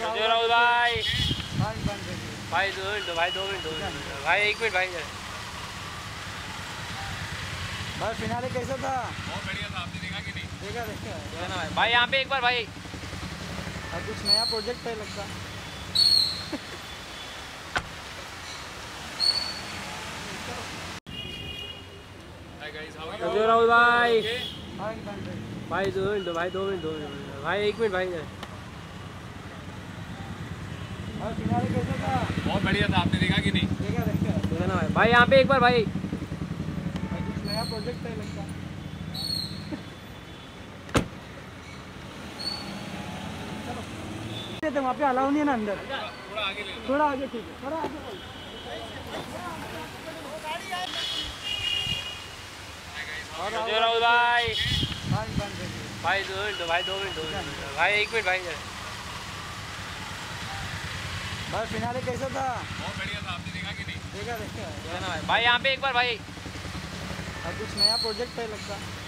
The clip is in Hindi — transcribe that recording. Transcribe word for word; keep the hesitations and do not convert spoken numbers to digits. राहुल भाई भाई दो मिनट भाई दो मिनट दो मिनट भाई एक मिनट भाई भाई फिनाले कैसा था? बहुत बढ़िया था। आपने देखा कि नहीं? देखा देखा है ना भाई। यहाँ पे एक बार भाई अब कुछ नया प्रोजेक्ट है लगता। हाय राहुल भाई भाई दो मिनट भाई दो मिनट दो मिनट भाई एक मिनट भाई किनारे कैसा था? बहुत बढ़िया था। आपने देखा कि नहीं? देखा देखा देखा ना भाई। भाई यहाँ पे एक बार भाई कुछ नया प्रोजेक्ट है लगता। चलो वहाँ पे अलाउ नहीं है ना अंदर। थोड़ा आगे ले लो। थोड़ा आगे ठीक है। थोड़ा आगे बोल। जय राहुल भाई भाई दो मिनट भाई दो मिनट दो मिनट भाई एक मिनट भाई भाई फिनाले कैसा था? बहुत बढ़िया था। आपने देखा कि नहीं? देखा देखा है ना भाई। भाई यहाँ पे एक बार भाई अब कुछ नया प्रोजेक्ट है लगता।